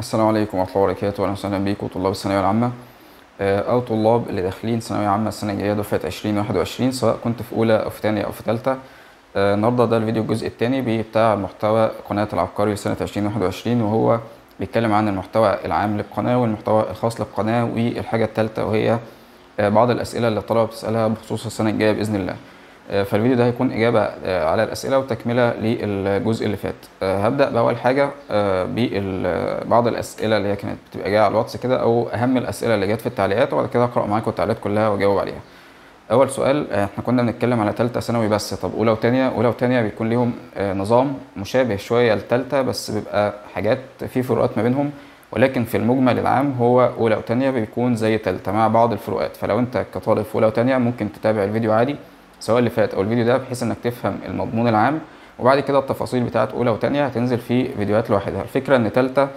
السلام عليكم ورحمة الله وبركاته، أهلا وسهلا بيكم طلاب الثانوية العامة أو طلاب اللي داخلين ثانوية عامة السنة الجاية دفعة 2021، سواء كنت في أولى أو في تانية أو في تالتة. النهاردة ده الفيديو الجزء التاني بتاع محتوى قناة العبقري لسنة 2021، وهو بيتكلم عن المحتوى العام للقناة والمحتوى الخاص للقناة، والحاجة التالتة وهي بعض الأسئلة اللي الطلبة بتسألها بخصوص السنة الجاية بإذن الله. فالفيديو ده هيكون إجابة على الأسئلة وتكملة للجزء اللي فات. هبدأ بأول حاجة ببعض الأسئلة اللي هي كانت بتبقى جاية على الواتس كده، أو أهم الأسئلة اللي جت في التعليقات، وبعد كده أقرأ معاكم التعليقات كلها وأجاوب عليها. أول سؤال، إحنا كنا بنتكلم على تالتة ثانوي بس، طب أولى وتانية؟ أولى وتانية بيكون ليهم نظام مشابه شوية لتالتة، بس بيبقى حاجات في فروقات ما بينهم، ولكن في المجمل العام هو أولى وتانية بيكون زي تالتة مع بعض الفروقات. فلو أنت كطالب في أولى وتانية ممكن تتابع الفيديو عادي سواء اللي فات او الفيديو ده، بحيث انك تفهم المضمون العام، وبعد كده التفاصيل بتاعت اولى وتانية هتنزل في فيديوهات لوحدها. الفكره ان تالتة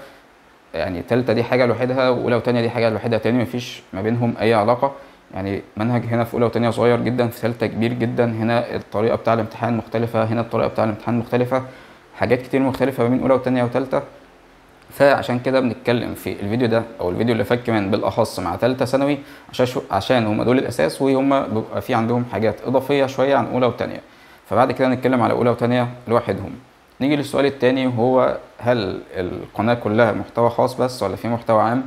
يعني تالتة دي حاجه لوحدها، واولى وتانية دي حاجه لوحدها تاني، مفيش ما بينهم اي علاقه. يعني منهج هنا في اولى وتانية صغير جدا، في تالتة كبير جدا، هنا الطريقه بتاع الامتحان مختلفه، هنا الطريقه بتاع الامتحان مختلفه، حاجات كتير مختلفه ما بين اولى وتانية وتالتة. فعشان كده بنتكلم في الفيديو ده او الفيديو اللي فات كمان بالاخص مع ثالثه ثانوي، عشان هم دول الاساس، وهم بيبقى في عندهم حاجات اضافيه شويه عن اولى وثانيه. فبعد كده نتكلم على اولى وثانيه لوحدهم. نيجي للسؤال الثاني، وهو هل القناه كلها محتوى خاص بس ولا في محتوى عام؟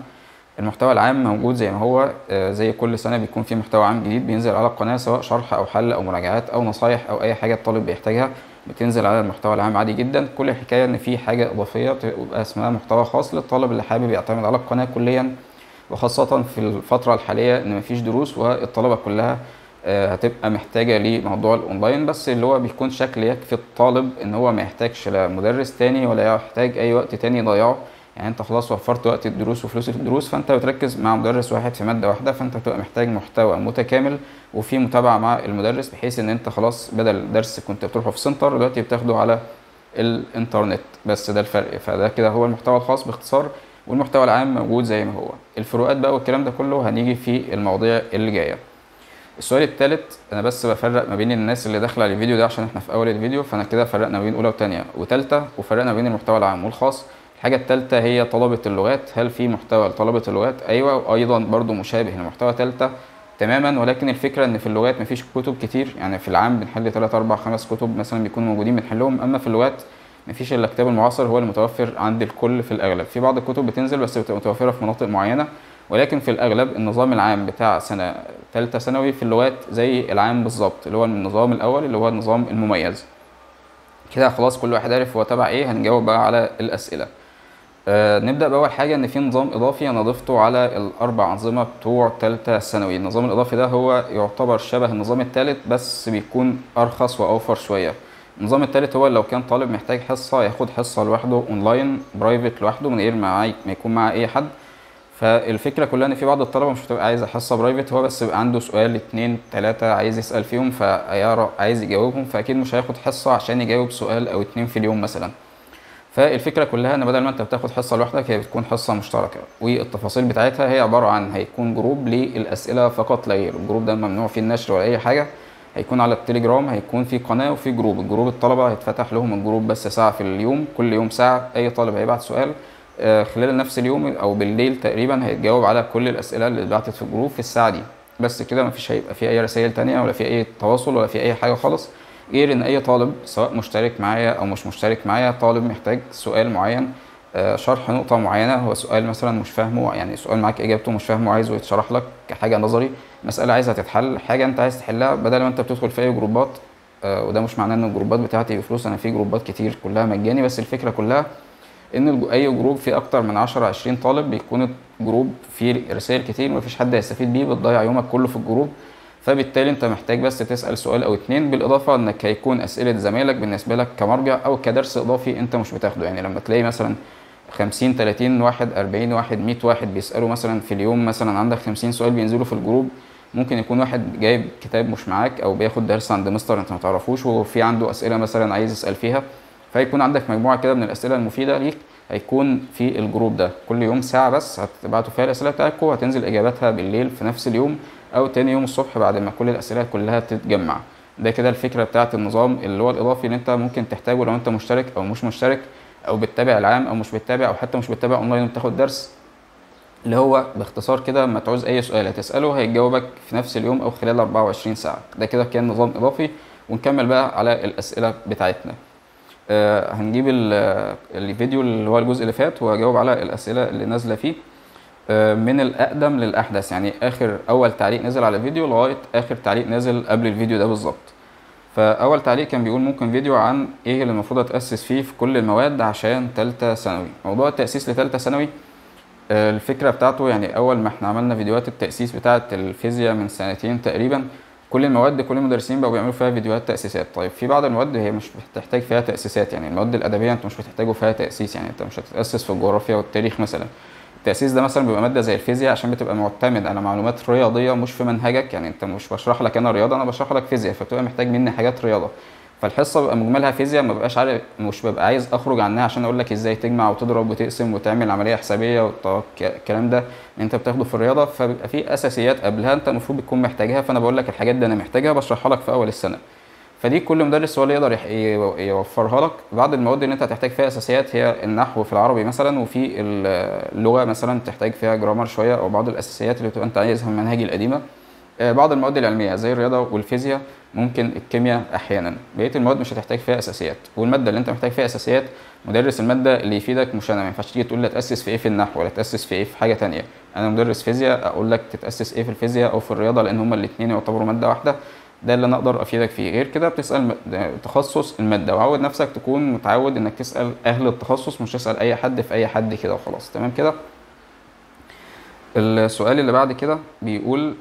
المحتوى العام موجود زي ما هو، زي كل سنه بيكون في محتوى عام جديد بينزل على القناه، سواء شرح او حل او مراجعات او نصايح او اي حاجه الطالب بيحتاجها بتنزل على المحتوى العام عادي جدا. كل الحكايه ان في حاجه اضافيه بتبقى اسمها محتوى خاص للطالب اللي حابب يعتمد على القناه كليا، وخاصه في الفتره الحاليه ان مفيش دروس والطلبه كلها هتبقى محتاجه لموضوع الاونلاين، بس اللي هو بيكون شكل يكفي الطالب ان هو ما يحتاجش لا مدرس تاني ولا يحتاج اي وقت تاني يضيعه. يعني انت خلاص وفرت وقت الدروس وفلوس الدروس، فانت بتركز مع مدرس واحد في ماده واحده، فانت بتبقى محتاج محتوى متكامل وفي متابعه مع المدرس، بحيث ان انت خلاص بدل درس كنت بتروحه في سنتر دلوقتي بتاخده على الانترنت، بس ده الفرق. فده كده هو المحتوى الخاص باختصار، والمحتوى العام موجود زي ما هو. الفروقات بقى والكلام ده كله هنيجي في المواضيع اللي جايه. السؤال الثالث، انا بس بفرق ما بين الناس اللي داخله على الفيديو ده عشان احنا في اول الفيديو، فانا كده فرقنا بين اولى وثانيه وثالثه، وفرقنا بين المحتوى العام والخاص. الحاجة التالتة هي طلبة اللغات، هل في محتوى لطلبة اللغات؟ أيوة، وأيضا برضو مشابه لمحتوى تالتة تماما، ولكن الفكرة إن في اللغات مفيش كتب كتير. يعني في العام بنحل 3 4 5 كتب مثلا بيكونوا موجودين بنحلهم، أما في اللغات مفيش إلا كتاب المعاصر هو المتوفر عند الكل في الأغلب. في بعض الكتب بتنزل بس بتبقى متوفرة في مناطق معينة، ولكن في الأغلب النظام العام بتاع سنة تالتة ثانوي في اللغات زي العام بالظبط، اللي هو النظام الأول اللي هو النظام المميز. كده خلاص كل واحد عارف هو تبع إيه. هنجاوب بقى على الأسئلة. نبدأ بأول حاجة، إن في نظام إضافي أنا ضفته على الأربع أنظمة بتوع تالتة ثانوي. النظام الإضافي ده هو يعتبر شبه النظام التالت، بس بيكون أرخص وأوفر شوية. النظام التالت هو لو كان طالب محتاج حصة ياخد حصة لوحده أونلاين برايفت لوحده من غير ما يكون معاه أي حد. فالفكرة كلها إن في بعض الطلبة مش بتبقى عايزة حصة برايفت، هو بس بيبقى عنده سؤال 2 3 عايز يسأل فيهم، فهيعرف عايز يجاوبهم، فأكيد مش هياخد حصة عشان يجاوب سؤال أو 2 في اليوم مثلا. فالفكره كلها ان بدل ما انت بتاخد حصه لوحدك هي بتكون حصه مشتركه، والتفاصيل بتاعتها هي عباره عن هيكون جروب للاسئله فقط لا غير. الجروب ده ممنوع فيه النشر ولا اي حاجه، هيكون على التليجرام، هيكون في قناه وفي جروب. الجروب الطلبه هيتفتح لهم الجروب بس ساعه في اليوم، كل يوم ساعه، اي طالب هيبعت سؤال خلال نفس اليوم او بالليل تقريبا هيتجاوب على كل الاسئله اللي اتبعتت في الجروب في الساعه دي بس كده. مفيش هيبقى في اي رسائل ثانيه ولا في اي تواصل ولا في اي حاجه خالص، غير ان اي طالب سواء مشترك معايا او مش مشترك معايا، طالب محتاج سؤال معين، شرح نقطه معينه، هو سؤال مثلا مش فاهمه، يعني سؤال معاك اجابته مش فاهمه وعايزه يتشرح لك كحاجه نظري، مساله عايزها تتحل، حاجه انت عايز تحلها، بدل ما انت بتدخل في اي جروبات. وده مش معناه ان الجروبات بتاعتي بفلوس، انا في جروبات كتير كلها مجاني، بس الفكره كلها ان اي جروب فيه اكتر من 10 20 طالب بيكون الجروب فيه رسائل كتير ومفيش حد هيستفيد بيه، بتضيع يومك كله في الجروب. فبالتالي انت محتاج بس تسأل سؤال او 2، بالاضافة انك هيكون اسئلة زمايلك بالنسبة لك كمرجع او كدرس اضافي انت مش بتاخده. يعني لما تلاقي مثلا 50 30 واحد 40 واحد 100 واحد بيسألوا مثلا في اليوم، مثلا عندك 50 سؤال بينزلوا في الجروب، ممكن يكون واحد جايب كتاب مش معاك او بياخد درس عند مستر انت ما تعرفوش، وفي عنده اسئلة مثلا عايز يسأل فيها، فهيكون عندك مجموعة كده من الاسئلة المفيدة ليك هيكون في الجروب ده. كل يوم ساعة بس هتبعتوا فيها الأسئلة بتاعتكم، وهتنزل إجاباتها بالليل في نفس اليوم أو تاني يوم الصبح بعد ما كل الأسئلة كلها تتجمع. ده كده الفكرة بتاعت النظام اللي هو الإضافي، اللي أنت ممكن تحتاجه لو أنت مشترك أو مش مشترك، او بتتابع العام او مش بتتابع او حتى مش بتتابع اونلاين وبتاخد درس، اللي هو باختصار كده ما تعوز اي سؤال هتساله هيجاوبك في نفس اليوم او خلال 24 ساعه. ده كده كان نظام اضافي. ونكمل بقى على الاسئله بتاعتنا. هنجيب الفيديو اللي هو الجزء اللي فات وهجاوب على الاسئله اللي نازله فيه من الاقدم للاحدث، يعني اخر اول تعليق نزل على الفيديو لغايه اخر تعليق نزل قبل الفيديو ده بالظبط. فاول تعليق كان بيقول ممكن فيديو عن ايه اللي المفروض اتاسس فيه في كل المواد عشان ثالثه ثانوي. موضوع التاسيس لثالثه ثانوي الفكره بتاعته، يعني اول ما احنا عملنا فيديوهات التاسيس بتاعه الفيزياء من سنتين تقريبا، كل المواد كل المدرسين بقوا بيعملوا فيها فيديوهات تاسيسات. طيب في بعض المواد هي مش بتحتاج فيها تاسيسات، يعني المواد الادبيه انت مش بتحتاجوا فيها تاسيس، يعني انت مش هتتاسس في الجغرافيا والتاريخ مثلا. التاسيس ده مثلا بيبقى ماده زي الفيزياء عشان بتبقى معتمد على معلومات رياضيه مش في منهجك، يعني انت مش بشرح لك انا رياضه، انا بشرح لك فيزياء، فبتبقى محتاج مني حاجات رياضه. فالحصه بيبقى مجملها فيزياء، ما ببقاش عارف، مش ببقى عايز اخرج عنها عشان اقول لك ازاي تجمع وتضرب وتقسم وتعمل عمليه حسابيه والكلام ده انت بتاخده في الرياضه. فبيبقى في اساسيات قبلها انت المفروض بتكون محتاجها، فانا بقول لك الحاجات دي انا محتاجها بشرحها لك في اول السنه. فدي كل مدرس هو اللي يقدر يوفرها لك. بعض المواد اللي انت هتحتاج فيها اساسيات هي النحو في العربي مثلا، وفي اللغه مثلا تحتاج فيها جرامر شويه او بعض الاساسيات اللي بتبقى انت عايزها من المناهج القديمه. بعض المواد العلميه زي الرياضه والفيزياء، ممكن الكيمياء احيانا. بقيه المواد مش هتحتاج فيها اساسيات. والماده اللي انت محتاج فيها اساسيات مدرس الماده اللي يفيدك، مش انا. ما ينفعش تيجي تقول لي اتاسس في ايه في النحو ولا اتاسس في ايه في حاجه ثانيه. انا مدرس فيزياء اقول لك تتاسس ايه في الفيزياء او في الرياضه، لان هما الاثنين يعتبروا ماده واحده. ده اللي انا اقدر افيدك فيه. غير كده بتسال تخصص الماده، وعود نفسك تكون متعود انك تسال اهل التخصص مش تسال اي حد في اي حد كده وخلاص. تمام كده. السؤال اللي بعد كده بيقول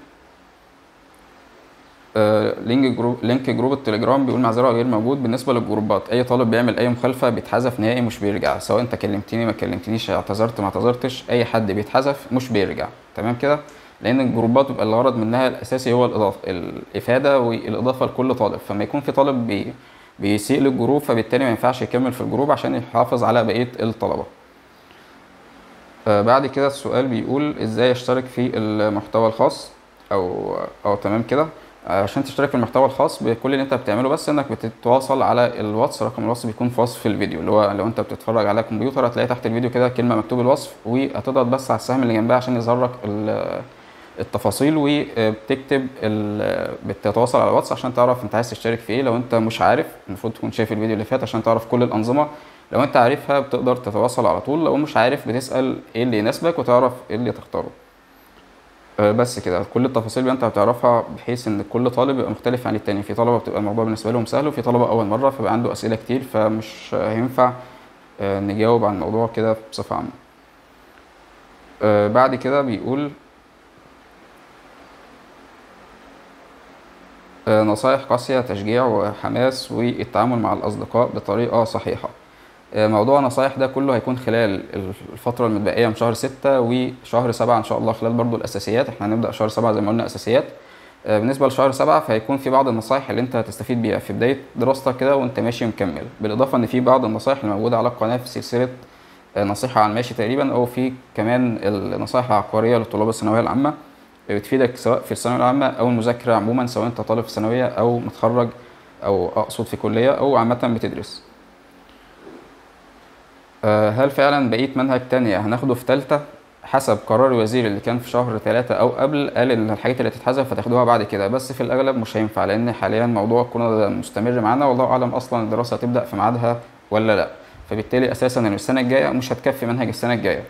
لينك جروب التليجرام بيقول معذره غير موجود. بالنسبه للجروبات اي طالب بيعمل اي مخالفه بيتحذف نهائي مش بيرجع، سواء انت كلمتني ما كلمتنيش، اعتذرت ما اعتذرتش، اي حد بيتحذف مش بيرجع. تمام كده. لان الجروبات بيبقى الغرض منها الاساسي هو الافاده والاضافه لكل طالب. فما يكون في طالب بيسيء للجروب فبالتالي ما ينفعش يكمل في الجروب عشان يحافظ على بقيه الطلبه. بعد كده السؤال بيقول ازاي اشترك في المحتوى الخاص او تمام كده. عشان تشترك في المحتوى الخاص بكل اللي انت بتعمله، بس انك بتتواصل على الواتس. رقم الواتس بيكون في وصف الفيديو، اللي هو لو انت بتتفرج على كمبيوتر هتلاقي تحت الفيديو كده كلمه مكتوب الوصف، وهتضغط بس على السهم اللي جنبها عشان يظهر لك التفاصيل، وبتكتب بتتواصل على الواتس عشان تعرف انت عايز تشترك في ايه. لو انت مش عارف المفروض تكون شايف الفيديو اللي فات عشان تعرف كل الانظمه. لو انت عارفها بتقدر تتواصل على طول، لو مش عارف بتسال ايه اللي يناسبك وتعرف ايه اللي تختاره. بس كده كل التفاصيل بقى انت هتعرفها، بحيث ان كل طالب يبقى مختلف عن التاني. في طلبه بتبقى الموضوع بالنسبه لهم سهل، وفي طلبه اول مره فبقى عنده اسئله كتير، فمش هينفع نجاوب عن الموضوع كده بصفه عامه. بعد كده بيقول نصايح قاسية تشجيع وحماس والتعامل مع الأصدقاء بطريقة صحيحة. موضوع نصايح ده كله هيكون خلال الفترة المتبقية من شهر 6 وشهر 7 إن شاء الله، خلال برضو الأساسيات. احنا هنبدأ شهر 7 زي ما قلنا أساسيات. بالنسبة لشهر 7 فهيكون في بعض النصايح اللي انت هتستفيد بيها في بداية دراستك كده وانت ماشي مكمل، بالإضافة ان في بعض النصايح اللي موجودة على القناة في سلسلة نصيحة عن ماشي تقريبا، أو في كمان النصايح العقارية لطلاب الثانوية العامة بتفيدك سواء في الثانويه العامه او المذاكره عموما، سواء انت طالب في ثانويه او متخرج او اقصد في كليه او عامه بتدرس. هل فعلا بقيت منهج تانية هناخده في ثالثه؟ حسب قرار الوزير اللي كان في شهر 3 او قبل، قال ان الحاجات اللي هتتحذف هتاخدوها بعد كده، بس في الاغلب مش هينفع لان حاليا موضوع كورونا ده مستمر معانا، والله اعلم اصلا الدراسه هتبدا في ميعادها ولا لا. فبالتالي اساسا السنه الجايه مش هتكفي منهج السنه الجايه،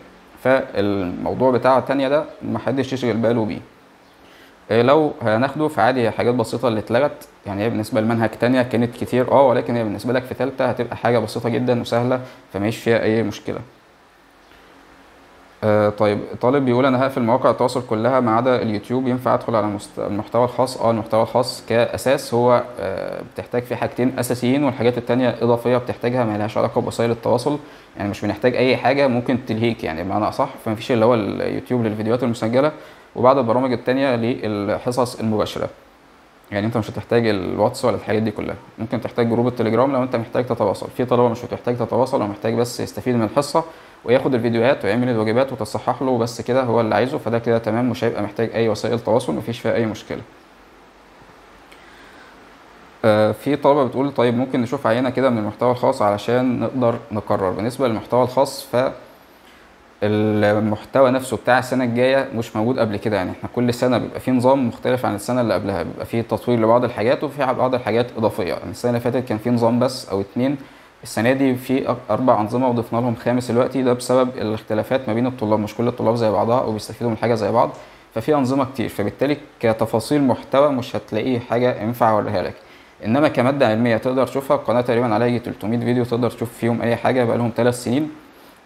فالموضوع بتاع التانية ده محدش يشغل باله بيه. لو هناخده فعادي، حاجات بسيطة اللي اتلغت، يعني هي بالنسبة لمنهج تانية كانت كتير ولكن هي بالنسبة لك في تالتة هتبقى حاجة بسيطة جدا وسهلة، فمايش فيها أي مشكلة. طيب طالب بيقول أنا هقفل مواقع التواصل كلها ما عدا اليوتيوب، ينفع أدخل على المحتوى الخاص؟ المحتوى الخاص كأساس هو بتحتاج فيه حاجتين أساسيين، والحاجات التانية إضافية بتحتاجها ما لهاش علاقة بوسائل التواصل، يعني مش بنحتاج أي حاجة ممكن تلهيك، يعني بمعنى أصح. فمفيش اللي هو اليوتيوب للفيديوهات المسجلة، وبعض البرامج التانية للحصص المباشرة، يعني أنت مش هتحتاج الواتس ولا الحاجات دي كلها. ممكن تحتاج جروب التليجرام لو أنت محتاج تتواصل، في طلبة مش هتحتاج تتواصل، هو محتاج بس يستفيد من الحصة وياخد الفيديوهات ويعمل الواجبات وتصحح له بس كده، هو اللي عايزه. فده كده تمام، مش هيبقى محتاج اي وسائل تواصل، مفيش فيها اي مشكله. في طلبه بتقول طيب ممكن نشوف عينه كده من المحتوى الخاص علشان نقدر نقرر. بالنسبه للمحتوى الخاص فالمحتوى نفسه بتاع السنه الجايه مش موجود قبل كده، يعني احنا كل سنه بيبقى فيه نظام مختلف عن السنه اللي قبلها، بيبقى فيه تطوير لبعض الحاجات وفي بعض الحاجات اضافيه. يعني السنه اللي فاتت كان فيه نظام بس او 2، السنه دي في 4 انظمه وضفنا لهم 5 دلوقتي، ده بسبب الاختلافات ما بين الطلاب، مش كل الطلاب زي بعضها او بيستفيدوا من حاجه زي بعض، ففي انظمه كتير، فبالتالي كتفاصيل محتوى مش هتلاقيه حاجه ينفع اوريها لك، انما كماده علميه تقدر تشوفها. القناه تقريبا عليها 300 فيديو تقدر تشوف فيهم اي حاجه، بقى لهم 3 سنين،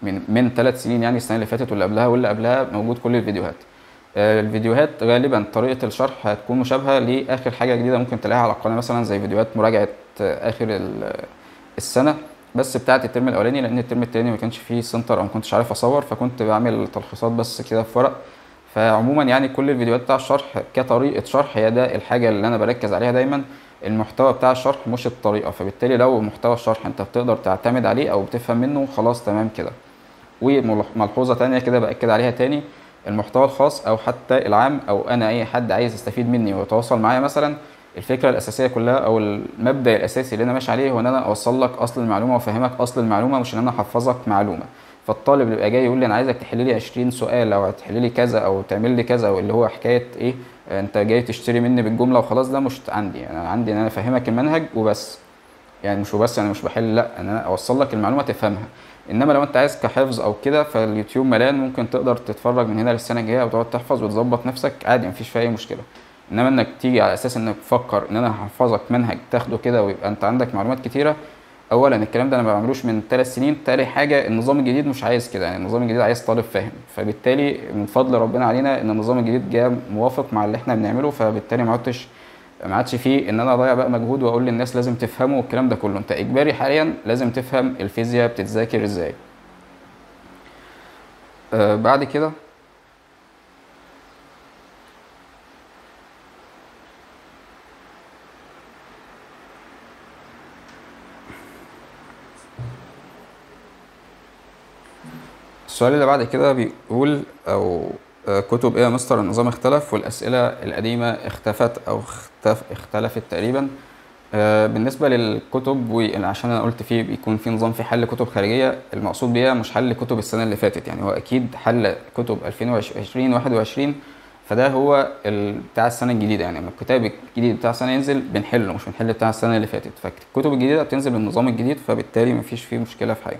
من 3 سنين يعني السنه اللي فاتت واللي قبلها واللي قبلها موجود كل الفيديوهات. الفيديوهات غالبا طريقه الشرح هتكون مشابهه لاخر حاجه جديده ممكن تلاقيها على القناه، مثلا زي فيديوهات مراجعه اخر السنه بس بتاعه الترم الاولاني، لان الترم الثاني ما كانش فيه سنتر او ما كنتش عارف اصور، فكنت بعمل تلخيصات بس كده في ورق. فعموما يعني كل الفيديوهات بتاع الشرح كطريقه شرح هي ده الحاجه اللي انا بركز عليها دايما، المحتوى بتاع الشرح مش الطريقه، فبالتالي لو محتوى الشرح انت بتقدر تعتمد عليه او بتفهم منه خلاص تمام كده. وملحوظه ثانيه كده باكد عليها تاني، المحتوى الخاص او حتى العام او انا اي حد عايز يستفيد مني ويتواصل معايا مثلا، الفكره الاساسيه كلها او المبدا الاساسي اللي انا ماشي عليه هو ان انا اوصل لك اصل المعلومه وافهمك اصل المعلومه، مش ان انا احفظك معلومه. فالطالب اللي بيبقى جاي يقول لي انا عايزك تحل لي 20 سؤال او هتحل لي كذا او تعمل لي كذا، واللي هو حكايه ايه انت جاي تشتري مني بالجمله وخلاص، ده مش عندي. انا عندي ان انا افهمك المنهج وبس، يعني مش وبس انا مش بحل، لا انا اوصل لك المعلومه تفهمها. انما لو انت عايز كحفظ او كده فاليوتيوب ملان، ممكن تقدر تتفرج من هنا للسنه الجايه وتقعد تحفظ وتظبط نفسك عادي، مفيش فيه اي مشكله. انما انك تيجي على اساس انك تفكر ان انا هحفظك منهج تاخده كده ويبقى انت عندك معلومات كتيره، اولا الكلام ده انا ما بعملوش من 3 سنين، تاني حاجه النظام الجديد مش عايز كده، يعني النظام الجديد عايز طالب فاهم، فبالتالي من فضل ربنا علينا ان النظام الجديد جاء موافق مع اللي احنا بنعمله، فبالتالي ما عادش فيه ان انا اضيع بقى مجهود واقول للناس لازم تفهمه والكلام ده كله. انت اجباري حاليا لازم تفهم الفيزياء بتتذاكر ازاي. بعد كده السؤال اللي بعد كده بيقول او كتب ايه يا مستر النظام اختلف والاسئله القديمه اختفت او اختلفت تقريبا. بالنسبه للكتب، وعشان انا قلت فيه بيكون في نظام في حل كتب خارجيه، المقصود بيها مش حل كتب السنه اللي فاتت، يعني هو اكيد حل كتب 2020 21، فده هو بتاع السنه الجديده، يعني لما الكتاب الجديد بتاع السنه ينزل بنحله، مش بنحل بتاع السنه اللي فاتت، فالكتب الجديده بتنزل بالنظام الجديد، فبالتالي مفيش فيه مشكله في حاجه.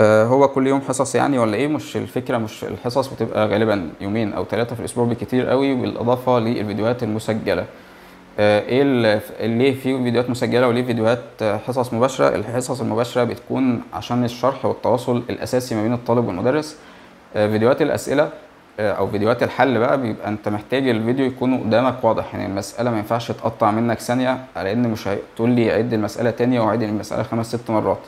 هو كل يوم حصص يعني ولا ايه؟ مش الفكره، مش الحصص بتبقى غالبا 2 أو 3 في الاسبوع بالكتير قوي، بالاضافه للفيديوهات المسجله. ايه ليه في فيديوهات مسجله وليه فيديوهات حصص مباشره؟ الحصص المباشره بتكون عشان الشرح والتواصل الاساسي ما بين الطالب والمدرس. فيديوهات الاسئله او فيديوهات الحل بقى بيبقى انت محتاج الفيديو يكون قدامك واضح، يعني المساله ما ينفعش تقطع منك ثانيه، على ان مش هتقول لي عد المساله تانية وعد المساله 5 6 مرات،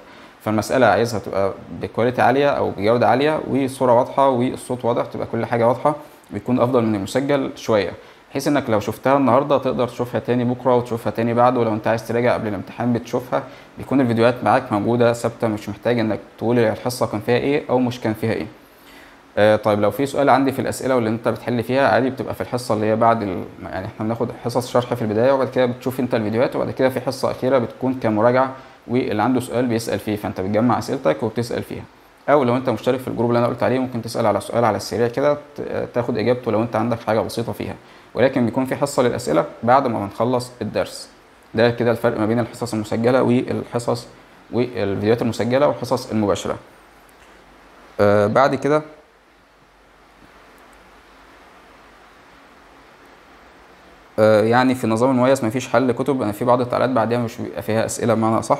فالمسألة عايزها تبقى بكواليتي عالية أو بجودة عالية وصورة واضحة والصوت واضح، تبقى كل حاجة واضحة، بيكون أفضل من المسجل شوية، بحيث إنك لو شفتها النهاردة تقدر تشوفها تاني بكرة وتشوفها تاني بعده، ولو أنت عايز تراجع قبل الامتحان بتشوفها، بيكون الفيديوهات معاك موجودة ثابتة، مش محتاج إنك تقول الحصة كان فيها إيه أو مش كان فيها إيه. طيب لو في سؤال عندي في الأسئلة واللي أنت بتحل فيها عادي، بتبقى في الحصة اللي هي بعد يعني إحنا بناخد حصص شرح في البداية، وبعد كده بتشوف أنت الفيديوهات، وبعد كده في حصة أخيرة بتكون كمراجعة واللي عنده سؤال بيسأل فيه، فانت بتجمع اسئلتك وبتسأل فيها، او لو انت مشترك في الجروب اللي انا قلت عليه ممكن تسأل على سؤال على السريع كده تاخد اجابته لو انت عندك حاجة بسيطة فيها، ولكن بيكون في حصة للأسئلة بعد ما بنخلص الدرس. ده كده الفرق ما بين الحصص المسجلة والحصص والفيديوهات المسجلة والحصص المباشرة. بعد كده يعني في النظام المميز مفيش حل كتب، انا في بعض التعليقات بعديها مش بيبقى فيها اسئله بمعنى اصح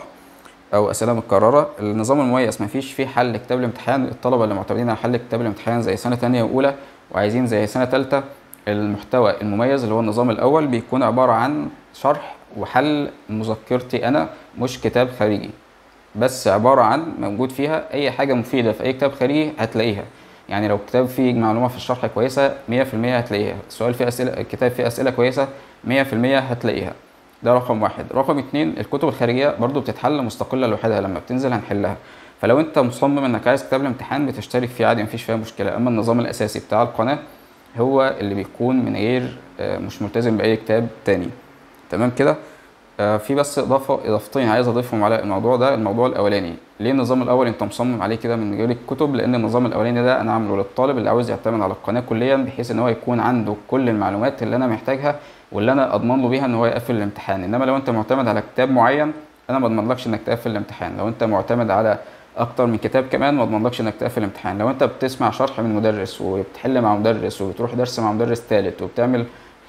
او اسئله متكرره. النظام المميز مفيش فيه حل كتاب الامتحان، الطلبه اللي معتمدين على حل كتاب الامتحان زي سنه ثانيه واولى وعايزين زي سنه ثالثه، المحتوى المميز اللي هو النظام الاول بيكون عباره عن شرح وحل مذكرتي انا، مش كتاب خارجي، بس عباره عن موجود فيها اي حاجه مفيده في اي كتاب خارجي هتلاقيها، يعني لو كتاب فيه معلومه في الشرح كويسه 100% هتلاقيها، السؤال فيه اسئله، الكتاب فيه اسئله كويسه 100% هتلاقيها. ده رقم واحد. رقم 2، الكتب الخارجيه برضو بتتحل مستقله لوحدها، لما بتنزل هنحلها، فلو انت مصمم انك عايز كتاب الامتحان بتشترك فيه عادي مفيش فيها مشكله. اما النظام الاساسي بتاع القناه هو اللي بيكون من غير مش ملتزم باي كتاب تاني. تمام كده. في بس اضافتين عايز اضيفهم على الموضوع ده. الموضوع الاولاني، ليه النظام الاول انت مصمم عليه كده من غير الكتب؟ لان النظام الاولاني ده انا عامله للطالب اللي عاوز يعتمد على القناه كليا، بحيث ان هو يكون عنده كل المعلومات اللي انا محتاجها واللي انا اضمن له بيها ان هو يقفل الامتحان. انما لو انت معتمد على كتاب معين انا ما اضمنلكش انك تقفل الامتحان، لو انت معتمد على اكتر من كتاب كمان ما اضمنلكش انك تقفل الامتحان. لو انت بتسمع شرح من مدرس وبتحل مع مدرس وبتروح درس مع مدرس ثالث وبتعمل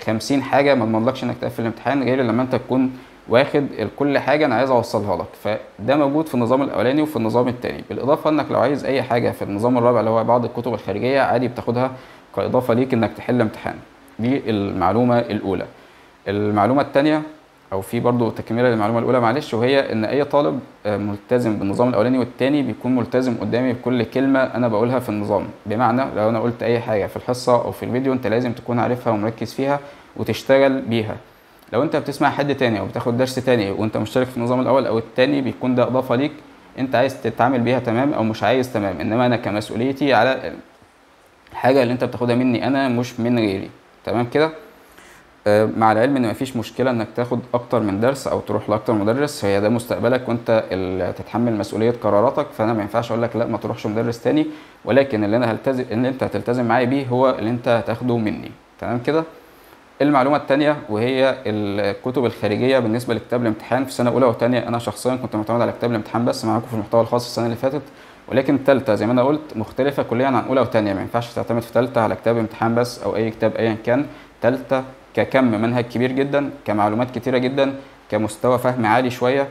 50 حاجه، ما اضمنلكش انك تقفل الامتحان غير لما انت تكون واخد كل حاجه انا عايز اوصلها لك. فده موجود في النظام الاولاني وفي النظام الثاني، بالاضافه انك لو عايز اي حاجه في النظام الرابع اللي هو بعض الكتب الخارجيه عادي بتاخدها كاضافه ليك انك تحل امتحان. دي المعلومه الاولى. المعلومه الثانيه، او في برضو تكمله للمعلومه الاولى معلش، وهي ان اي طالب ملتزم بالنظام الاولاني والثاني بيكون ملتزم قدامي بكل كلمه انا بقولها في النظام. بمعنى لو انا قلت اي حاجه في الحصه او في الفيديو انت لازم تكون عارفها ومركز فيها وتشتغل بيها. لو انت بتسمع حد تاني او بتاخد درس تاني وانت مشترك في النظام الاول او الثاني بيكون ده اضافه ليك انت عايز تتعامل بيها تمام او مش عايز تمام، انما انا كمسؤوليتي على الحاجه اللي انت بتاخدها مني انا مش من غيري. تمام كده؟ مع العلم ان مفيش مشكله انك تاخد اكتر من درس او تروح لاكتر مدرس، هي ده مستقبلك وانت اللي تتحمل مسؤوليه قراراتك، فانا ما ينفعش اقول لك لا ما تروحش مدرس تاني، ولكن اللي انت هتلتزم معايا بيه هو اللي انت هتاخده مني. تمام كده؟ المعلومه الثانيه وهي الكتب الخارجيه بالنسبه لكتاب الامتحان في سنه اولى وثانيه. انا شخصيا كنت معتمد على كتاب الامتحان بس معاكم في المحتوى الخاص السنه اللي فاتت، ولكن الثالثه زي ما انا قلت مختلفه كليا عن اولى وثانيه. ما ينفعش تعتمد في ثالثه على كتاب امتحان بس او اي كتاب ايا كان. ثالثه ككم منهج كبير جدا، كمعلومات كتيره جدا، كمستوى فهم عالي شويه،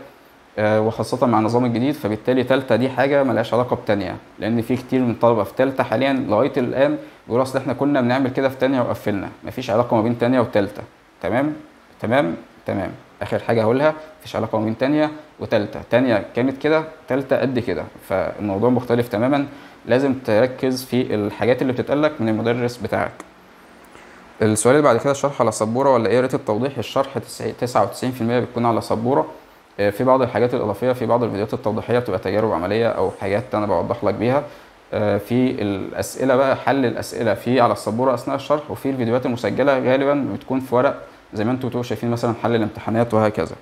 وخاصه مع النظام الجديد. فبالتالي ثالثه دي حاجه ملهاش علاقه بثانيه، لان في كتير من الطلبه في ثالثه حاليا لغايه الان بيقولوا اصل احنا كنا بنعمل كده في ثانيه وقفلنا. مفيش علاقه ما بين ثانيه وثالثه. تمام تمام تمام. اخر حاجه هقولها، مفيش علاقه ما بين ثانيه وثالثه، ثانيه كانت كده ثالثه قد كده، فالموضوع مختلف تماما. لازم تركز في الحاجات اللي بتتقالك من المدرس بتاعك. السؤال اللي بعد كده، الشرح على سبوره ولا ايه؟ يا ريت التوضيح. الشرح 99% بتكون على سبوره. في بعض الحاجات الاضافيه في بعض الفيديوهات التوضيحيه بتبقى تجارب عمليه او حاجات انا بوضح لك بيها. في الاسئله بقى، حل الاسئله في على السبوره اثناء الشرح، وفي الفيديوهات المسجله غالبا بتكون في ورق زي ما انتم شايفين مثلا حل الامتحانات وهكذا.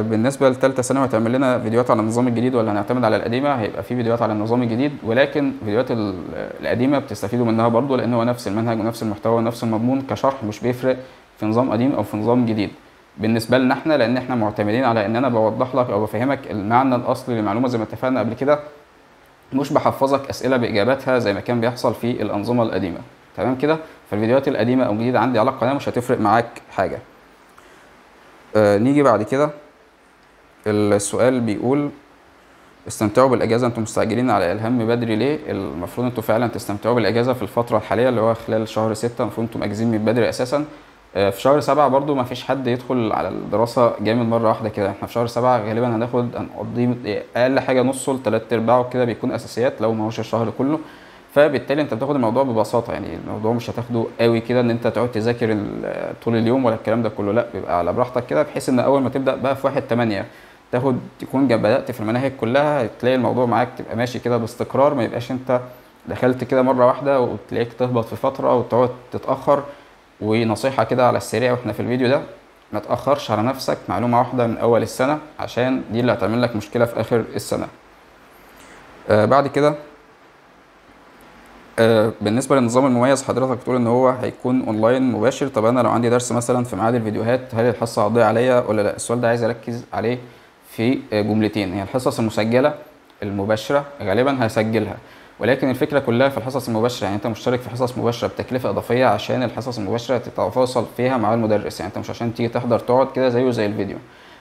بالنسبه لثالثه ثانوي هتعمل لنا فيديوهات على النظام الجديد ولا هنعتمد على القديمه؟ هيبقى في فيديوهات على النظام الجديد، ولكن فيديوهات القديمه بتستفيدوا منها برضو، لان هو نفس المنهج ونفس المحتوى ونفس المضمون كشرح، مش بيفرق في نظام قديم او في نظام جديد بالنسبه لنا احنا، لان احنا معتمدين على ان انا بوضح لك او بفهمك المعنى الاصلي للمعلومه زي ما اتفقنا قبل كده، مش بحفظك اسئله باجاباتها زي ما كان بيحصل في الانظمه القديمه. تمام كده؟ فالفيديوهات القديمه او الجديده عندي على القناه مش هتفرق معاك حاجه. نيجي بعد كده، السؤال بيقول استمتعوا بالاجازه، انتم مستعجلين على الهم بدري ليه؟ المفروض انتم فعلا تستمتعوا بالاجازه في الفتره الحاليه اللي هو خلال شهر 6، المفروض انتم اجازين من بدري اساسا. في شهر 7 برضو ما فيش حد يدخل على الدراسه جامد مره واحده كده، احنا في شهر 7 غالبا هنقضي اقل حاجه نصه لثلاث ارباعه كده بيكون اساسيات لو ما هوش الشهر كله، فبالتالي انت بتاخد الموضوع ببساطه، يعني الموضوع مش هتاخده قوي كده ان انت تقعد تذاكر طول اليوم ولا الكلام ده كله، لا بيبقى على براحتك كده، بحيث ان اول ما تبدا بقى في 1/8 تكون بدات في المناهج كلها، تلاقي الموضوع معاك تبقى ماشي كده باستقرار، ما يبقاش انت دخلت كده مره واحده وتلاقيك تهبط في فتره وتقعد تتاخر. ونصيحه كده على السريع واحنا في الفيديو ده، ما تاخرش على نفسك معلومه واحده من اول السنه، عشان دي اللي هتعمل لك مشكله في اخر السنه. بعد كده بالنسبه للنظام المميز حضرتك بتقول ان هو هيكون اونلاين مباشر، طب انا لو عندي درس مثلا في ميعاد الفيديوهات هل الحصه هتضيع عليا ولا لا؟ السؤال ده عايز اركز عليه في جملتين. هي الحصص المسجله المباشره غالبا هسجلها، ولكن الفكره كلها في الحصص المباشره، يعني انت مشترك في حصص مباشره بتكلفه اضافيه عشان الحصص المباشره تتواصل فيها مع المدرس، يعني انت مش عشان تيجي تحضر تقعد كده زيه زي الفيديو،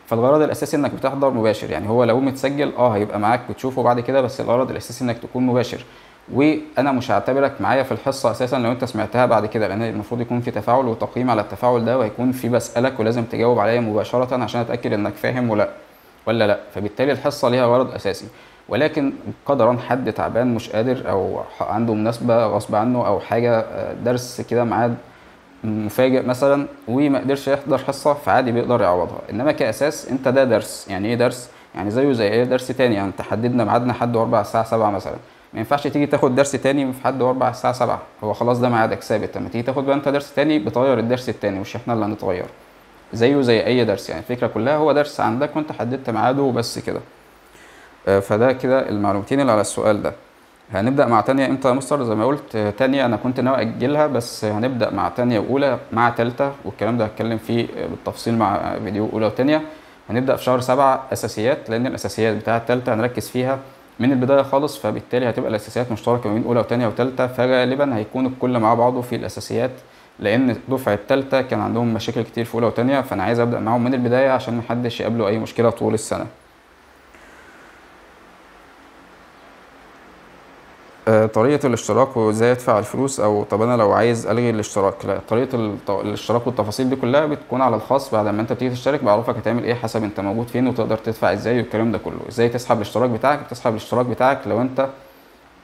فالغرض الاساسي انك بتحضر مباشر. يعني هو لو متسجل هيبقى معاك بتشوفه بعد كده، بس الغرض الاساسي انك تكون مباشر، وانا مش هعتبرك معايا في الحصه اساسا لو انت سمعتها بعد كده، لان المفروض يكون في تفاعل وتقييم على التفاعل ده، وهيكون في بسالك ولازم تجاوب عليا مباشره عشان اتاكد انك فاهم ولا لا. فبالتالي الحصه ليها غرض اساسي، ولكن قدرا حد تعبان مش قادر او عنده مناسبه غصب عنه او حاجه درس كده ميعاد مفاجئ مثلا وما قدرش يحضر حصه، فعادي بيقدر يعوضها، انما كاساس انت ده درس. يعني ايه درس؟ يعني زيه زي ايه درس تاني، يعني تحددنا ميعادنا حد واربع الساعه 7 مثلا، ما ينفعش تيجي تاخد درس تاني في حد واربع الساعه 7، هو خلاص ده ميعادك ثابت، لما تيجي تاخد بقى انت درس تاني بتغير الدرس التاني، مش احنا اللي هنتغير. زيه زي اي درس، يعني الفكره كلها هو درس عندك وانت حددت ميعاده وبس كده. فده كده المعلومتين اللي على السؤال ده. هنبدا مع تانية امتى يا مستر؟ زي ما قلت تانية انا كنت ناوي اجلها، بس هنبدا مع تانية واولى مع تالتة، والكلام ده هتكلم فيه بالتفصيل مع فيديو اولى وتانية. هنبدا في شهر 7 اساسيات، لان الاساسيات بتاعه تالتة هنركز فيها من البدايه خالص، فبالتالي هتبقى الاساسيات مشتركه بين اولى وتانية وتالتة، فغالبا هيكون الكل مع بعضه في الاساسيات، لان دفعه تالتة كان عندهم مشاكل كتير في اولى وتانية، فانا عايز ابدا معاهم من البدايه عشان محدش يقابله اي مشكله طول السنه. طريقه الاشتراك وازاي ادفع الفلوس، او طب انا لو عايز الغي الاشتراك. لا، طريقه الاشتراك والتفاصيل دي كلها بتكون على الخاص، بعد ما انت بتيجي تشترك بعرفك هتعمل ايه حسب انت موجود فين وتقدر تدفع ازاي والكلام ده كله. ازاي تسحب الاشتراك بتاعك؟ بتسحب الاشتراك بتاعك لو انت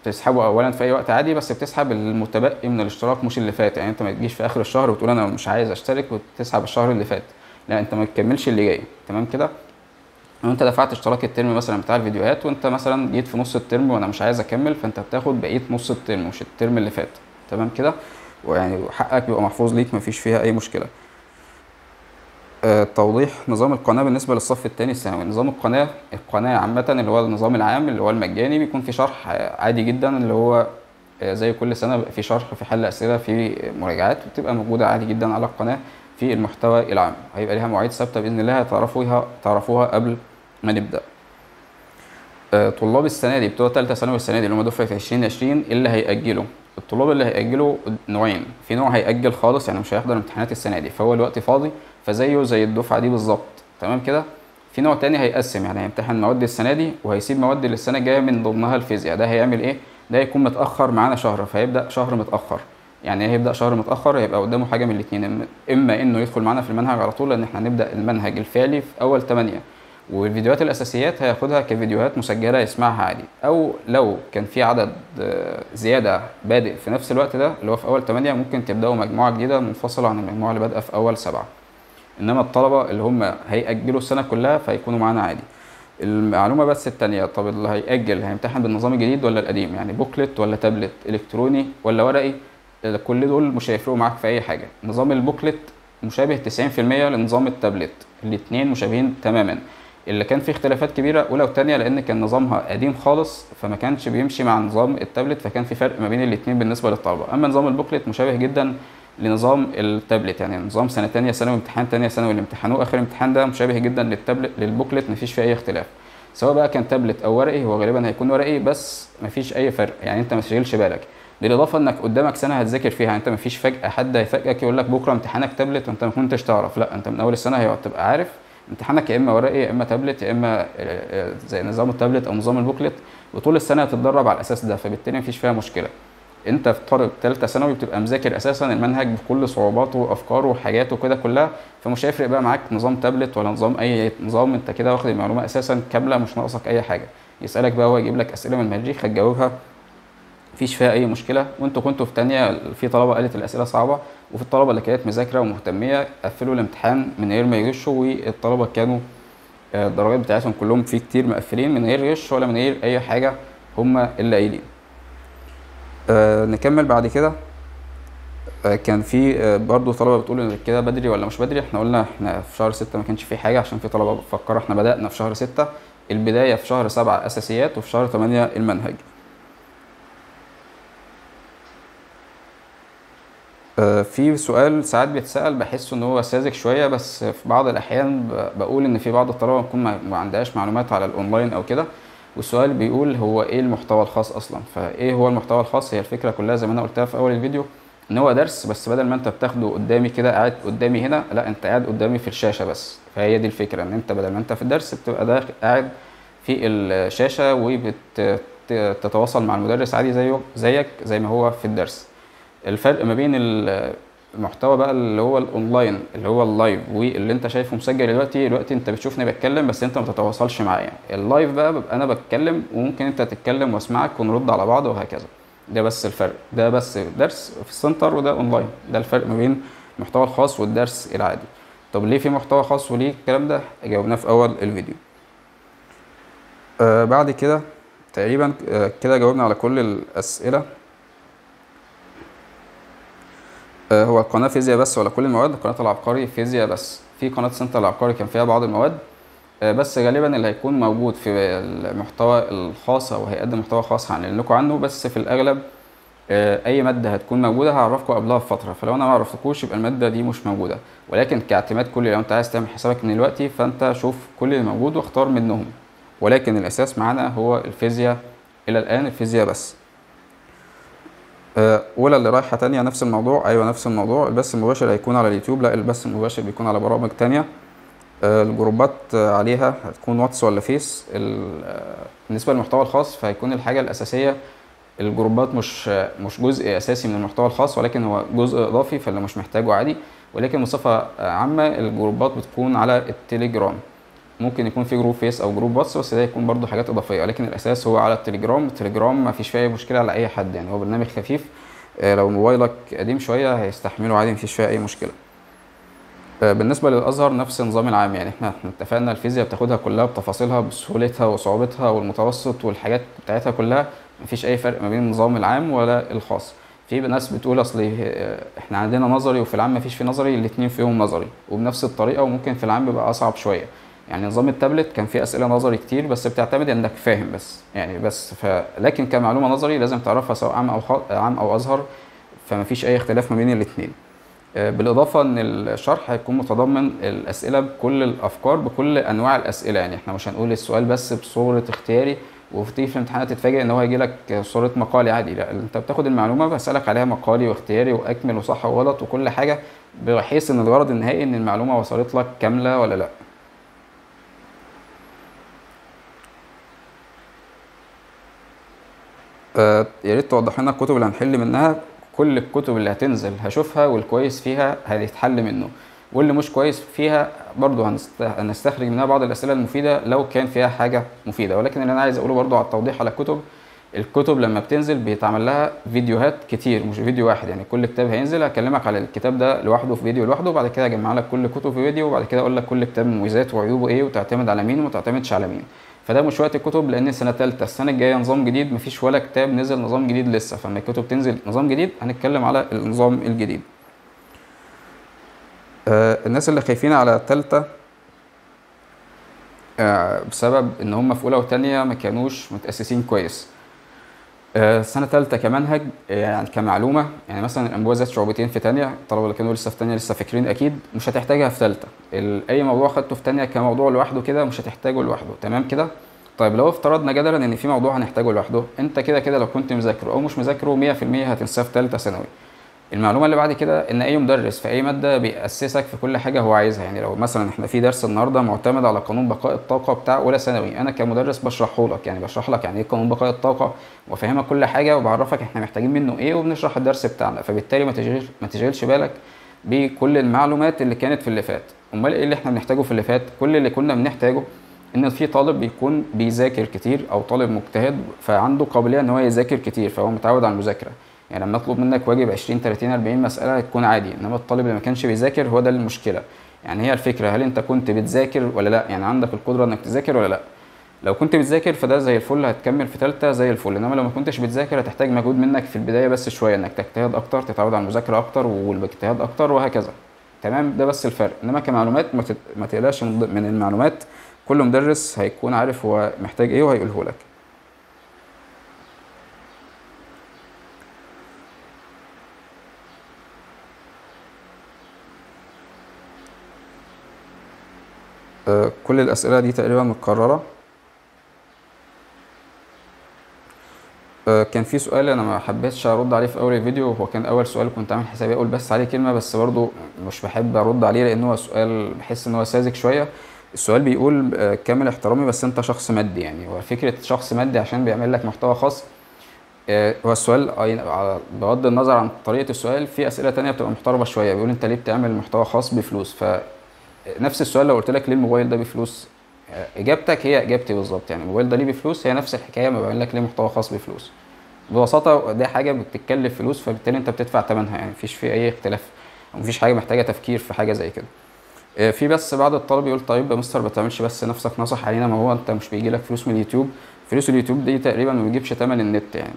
بتسحبه اولا في اي وقت عادي، بس بتسحب المتبقي من الاشتراك مش اللي فات. يعني انت ما تجيش في اخر الشهر وتقول انا مش عايز اشترك وتسحب الشهر اللي فات، لا، انت ما تكملش اللي جاي. تمام كده؟ لو انت دفعت اشتراك الترم مثلا بتاع الفيديوهات، وانت مثلا جيت في نص الترم وانا مش عايز اكمل، فانت بتاخد بقيه نص الترم مش الترم اللي فات. تمام كده؟ ويعني حقك بيبقى محفوظ ليك، مفيش فيها اي مشكله. توضيح نظام القناه بالنسبه للصف الثاني الثانوي. نظام القناه عامه اللي هو النظام العام اللي هو المجاني، بيكون في شرح عادي جدا اللي هو زي كل سنه بيبقى في شرح، في حل اسئله، في مراجعات بتبقى موجوده عادي جدا على القناه. في المحتوى العام هيبقى ليها مواعيد ثابته باذن الله تعرفوها قبل ما نبدأ. طلاب السنة دي بتوع تالتة ثانوي السنة دي اللي هم دفعة 2020 اللي هيأجلوا، الطلاب اللي هيأجلوا نوعين. في نوع هيأجل خالص، يعني مش هيحضر امتحانات السنة دي فهو الوقت فاضي فزيه زي الدفعة دي بالظبط. تمام كده؟ في نوع تاني هيقسم، يعني هيمتحن مواد السنة دي وهيسيب مواد للسنة الجاية من ضمنها الفيزياء. ده هيعمل ايه؟ ده هيكون متأخر معانا شهر، فهيبدأ شهر متأخر. يعني هيبدأ شهر متأخر، هيبقى قدامه حاجة من الاتنين، إما إنه يدخل معانا في المنهج على طول، لأن احنا هنبدأ المنهج الفعلي في أول 8، والفيديوهات الاساسيات هياخدها كفيديوهات مسجله يسمعها عادي، او لو كان في عدد زياده بادئ في نفس الوقت ده اللي هو في اول 8 ممكن تبداوا مجموعه جديده منفصله عن المجموعه اللي بادئه في اول 7. انما الطلبه اللي هم هيأجلوا السنه كلها فهيكونوا معانا عادي. المعلومه بس الثانيه، طب اللي هيأجل هيمتحن بالنظام الجديد ولا القديم؟ يعني بوكلت ولا تابلت، الكتروني ولا ورقي؟ كل دول مش هيفرقوا معاك في اي حاجه. نظام البوكلت مشابه 90% لنظام التابلت، الاثنين مشابهين تماما. اللي كان فيه اختلافات كبيره اولى وثانيه، لان كان نظامها قديم خالص فما كانش بيمشي مع نظام التابلت، فكان في فرق ما بين الاثنين بالنسبه للطلبه. اما نظام البوكلت مشابه جدا لنظام التابلت، يعني نظام سنه ثانيه ثانوي امتحان ثانيه ثانوي اللي امتحنوه اخر امتحان ده مشابه جدا للبوكلت، مفيش فيه اي اختلاف. سواء بقى كان تابلت او ورقي، هو غالبا هيكون ورقي بس مفيش اي فرق، يعني انت ما تشغلش بالك. بالاضافه انك قدامك سنه هتذاكر فيها، يعني انت مفيش فجاه حد هيفاجئك يقول لك بكره امتحانك تابلت وانت ما كنتش تعرف، لا، انت من اول السنه هتبقى عارف امتحانك يا اما ورقي يا اما تابلت يا اما زي نظام التابلت او نظام البوكلت، وطول السنه هتتدرب على الاساس ده، فبالتالي مفيش فيها مشكله. انت في طالب ثالثه ثانوي بتبقى مذاكر اساسا المنهج بكل صعوباته وافكاره وحاجاته كده كلها، فمش هيفرق بقى معاك نظام تابلت ولا نظام اي نظام، انت كده واخد المعلومه اساسا كامله مش ناقصك اي حاجه. يسالك بقى هو يجيب لك اسئله من المريخ هتجاوبها مفيش فيها اي مشكله. وانتوا كنتوا في ثانيه في طلبه قالت الاسئله صعبه، وفي الطلبه اللي كانت مذاكره ومهتميه قفلوا الامتحان من غير ما يغشوا، والطلبه كانوا الدرجات بتاعتهم كلهم في كتير مقفلين من غير غش ولا من غير اي حاجه، هم اللي قايلين. نكمل بعد كده. كان في برضو طلبه بتقول كده بدري ولا مش بدري. احنا قلنا احنا في شهر 6 ما كانش في حاجه، عشان في طلبه بتفكر احنا بدانا في شهر 6 البدايه، في شهر 7 اساسيات، وفي شهر 8 المنهج. في سؤال ساعات بيتسأل بحس ان هو ساذج شويه، بس في بعض الاحيان بقول ان في بعض الطلبه بتكون ما عندهاش معلومات على الاونلاين او كده، والسؤال بيقول هو ايه المحتوى الخاص اصلا؟ فايه هو المحتوى الخاص؟ هي الفكره كلها زي ما انا قلتها في اول الفيديو ان هو درس، بس بدل ما انت بتاخده قدامي كده قاعد قدامي هنا، لا، انت قاعد قدامي في الشاشه بس. فهي دي الفكره، ان انت بدل ما انت في الدرس بتبقى قاعد في الشاشه وبتتواصل مع المدرس عادي زيك زي ما هو في الدرس. الفرق ما بين المحتوى بقى اللي هو الاونلاين اللي هو اللايف واللي انت شايفه مسجل دلوقتي انت بتشوفني بتكلم بس انت ما بتتواصلش معايا. اللايف بقى ببقى انا بتكلم وممكن انت تتكلم واسمعك ونرد على بعض وهكذا. ده بس الفرق، ده بس درس في السنتر وده اونلاين، ده الفرق ما بين المحتوى الخاص والدرس العادي. طب ليه في محتوى خاص وليه الكلام ده؟ جاوبناه في اول الفيديو. بعد كده تقريبا كده جاوبنا على كل الاسئله. هو القناه فيزياء بس ولا كل المواد؟ قناه العبقري فيزياء بس. في قناه سنتر العقاري كان فيها بعض المواد، بس غالبا اللي هيكون موجود في المحتوى الخاص او هيقدم محتوى خاص هنقول لكم عنه، بس في الاغلب اي ماده هتكون موجوده هعرفكم قبلها بفتره، فلو انا ما عرفتكوش يبقى الماده دي مش موجوده. ولكن كاعتماد كلي لو انت عايز تعمل حسابك من دلوقتي فانت شوف كل اللي موجود واختار منهم، ولكن الاساس معانا هو الفيزياء الى الان، الفيزياء بس. ولا اللي رايحه تانية نفس الموضوع، ايوه نفس الموضوع. البث المباشر هيكون على اليوتيوب؟ لا، البث المباشر بيكون على برامج تانية. الجروبات عليها هتكون واتس ولا فيس. بالنسبه للمحتوى الخاص فهيكون الحاجه الاساسيه الجروبات، مش جزء اساسي من المحتوى الخاص ولكن هو جزء اضافي، فاللي مش محتاجه عادي. ولكن بصفه عامه الجروبات بتكون على التليجرام، ممكن يكون في جروب فيس او جروب واتس بس ده يكون برضو حاجات اضافيه، ولكن الاساس هو على التليجرام. التليجرام ما فيش فيه اي مشكله على اي حد، يعني هو برنامج خفيف، لو موبايلك قديم شويه هيستحمله عادي، ما فيش فيه اي مشكله. بالنسبه للازهر نفس النظام العام، يعني احنا اتفقنا الفيزياء بتاخدها كلها بتفاصيلها بسهولتها وصعوبتها والمتوسط والحاجات بتاعتها كلها، مفيش اي فرق ما بين النظام العام ولا الخاص. في ناس بتقول اصل احنا عندنا نظري وفي العام مفيش في نظري، الاتنين فيهم نظري وبنفس الطريقه، وممكن في العام بيبقى اصعب شويه. يعني نظام التابلت كان فيه اسئله نظري كتير بس بتعتمد انك فاهم بس، يعني بس لكن كمعلومه نظري لازم تعرفها سواء عام او ازهر، فمفيش اي اختلاف ما بين الاتنين. بالاضافه ان الشرح هيكون متضمن الاسئله بكل الافكار بكل انواع الاسئله، يعني احنا مش هنقول السؤال بس بصوره اختياري وفي الامتحان تتفاجئ ان هو هيجي لك صوره مقالي عادي، لا انت بتاخد المعلومه بسالك عليها مقالي واختياري واكمل وصح وغلط وكل حاجه، بحيث ان الغرض النهائي ان المعلومه وصلت لك كامله ولا لا. يا ريت توضح لنا الكتب اللي هنحل منها. كل الكتب اللي هتنزل هشوفها والكويس فيها هيتحل منه، واللي مش كويس فيها برضه هنستخرج منها بعض الاسئله المفيده لو كان فيها حاجه مفيده. ولكن اللي انا عايز اقوله برضه على التوضيح على الكتب لما بتنزل بيتعمل لها فيديوهات كتير مش فيديو واحد، يعني كل كتاب هينزل هكلمك على الكتاب ده لوحده في فيديو لوحده، وبعد كده اجمع لك كل كتب في فيديو، وبعد كده اقول لك كل كتاب مميزاته وعيوبه ايه وتعتمد على مين وما تعتمدش على مين. فده مش وقت الكتب، لان سنه ثالثه السنه الجايه نظام جديد، مفيش ولا كتاب نزل نظام جديد لسه، فلما الكتب تنزل نظام جديد هنتكلم على النظام الجديد. الناس اللي خايفين على ثالثه بسبب ان هم في اولى وثانيه ما كانوش متاسسين كويس. سنه ثالثه كمنهج يعني كمعلومه، يعني مثلا الانبوبه ذات شعبتين في ثانيه، الطلبه اللي كانوا لسه في ثانيه لسه فاكرين اكيد مش هتحتاجها في ثالثه. اي موضوع خدته في ثانيه كموضوع لوحده كده مش هتحتاجه لوحده، تمام كده؟ طيب لو افترضنا جدلا ان في موضوع هنحتاجه لوحده، انت كده كده لو كنت مذاكره او مش مذاكره 100% هتنساه في ثالثه ثانوي. المعلومه اللي بعد كده ان اي مدرس في اي ماده بيأسسك في كل حاجه هو عايزها، يعني لو مثلا احنا في درس النهارده معتمد على قانون بقاء الطاقه بتاع اولى ثانوي، انا كمدرس بشرحه لك، يعني بشرح لك يعني ايه قانون بقاء الطاقه وافهمك كل حاجه وبعرفك احنا محتاجين منه ايه وبنشرح الدرس بتاعنا، فبالتالي ما تشغلش بالك بكل المعلومات اللي كانت في اللي فات. امال ايه اللي احنا بنحتاجه في اللي فات؟ كل اللي كنا بنحتاجه ان في طالب بيكون بيذاكر كتير او طالب مجتهد فعنده قابليه ان هو يذاكر كتير، فهو متعود على المذاكره، يعني لما اطلب منك واجب 20 30 40 مساله هتكون عادي، انما الطالب اللي ما كانش بيذاكر هو ده المشكله. يعني هي الفكره هل انت كنت بتذاكر ولا لا، يعني عندك القدره انك تذاكر ولا لا؟ لو كنت بتذاكر فده زي الفل هتكمل في ثالثه زي الفل، انما لو ما كنتش بتذاكر هتحتاج مجهود منك في البدايه بس شويه انك تجتهد اكتر تتعود على المذاكره اكتر والاجتهاد اكتر وهكذا، تمام؟ ده بس الفرق. انما كمعلومات ما تقلقش من المعلومات، كل مدرس هيكون عارف هو محتاج ايه وهيقوله لك. كل الأسئلة دي تقريبا متكررة. كان في سؤال أنا ما حبيتش أرد عليه في أول الفيديو، هو كان أول سؤال كنت عامل حسابي أقول بس عليه كلمة، بس برضو مش بحب أرد عليه لأن هو سؤال بحس إن هو ساذج شوية. السؤال بيقول كامل احترامي بس أنت شخص مادي، يعني هو فكرة شخص مادي عشان بيعمل لك محتوى خاص. هو السؤال بغض النظر عن طريقة السؤال في أسئلة تانية بتبقى محترمة شوية، بيقول أنت ليه بتعمل محتوى خاص بفلوس؟ نفس السؤال لو قلت لك ليه الموبايل ده بفلوس، اجابتك هي اجابتي بالظبط، يعني الموبايل ده ليه بفلوس، هي نفس الحكايه ما بعمل لك ليه محتوى خاص بفلوس. ببساطه دي حاجه بتتكلف فلوس فبالتالي انت بتدفع ثمنها، يعني مفيش في اي اختلاف ومفيش حاجه محتاجه تفكير في حاجه زي كده. في بس بعض الطلبه يقول طيب يا مستر ما تعملش بس نفسك نصح علينا، ما هو انت مش بيجي لك فلوس من اليوتيوب، فلوس اليوتيوب دي تقريبا ما بيجيبش ثمن النت، يعني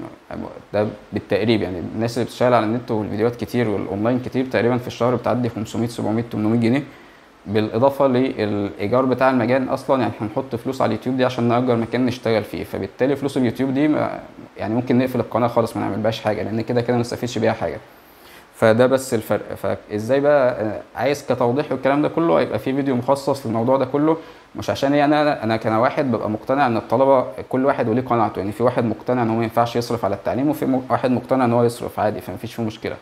ده بالتقريب، يعني الناس اللي بتشتغل على النت والفيديوهات كتير والاونلاين كتير تقريبا في الشهر بتعدي 500 700 800 جنيه، بالاضافه للايجار بتاع المكان اصلا. يعني هنحط فلوس على اليوتيوب دي عشان نأجر مكان نشتغل فيه، فبالتالي فلوس اليوتيوب دي يعني ممكن نقفل القناه خالص ما نعمل بهاش حاجه، لان كده كده ما نستفيدش بيها حاجه. فده بس الفرق. فازاي بقى عايز كتوضيح والكلام ده كله هيبقى في فيديو مخصص للموضوع ده كله، مش عشان يعني انا كواحد ببقى مقتنع ان الطلبه كل واحد وليه قناعته. يعني في واحد مقتنع ان هو ما ينفعش يصرف على التعليم، وفي واحد مقتنع ان هو يصرف عادي، فمفيش فيه مشكله.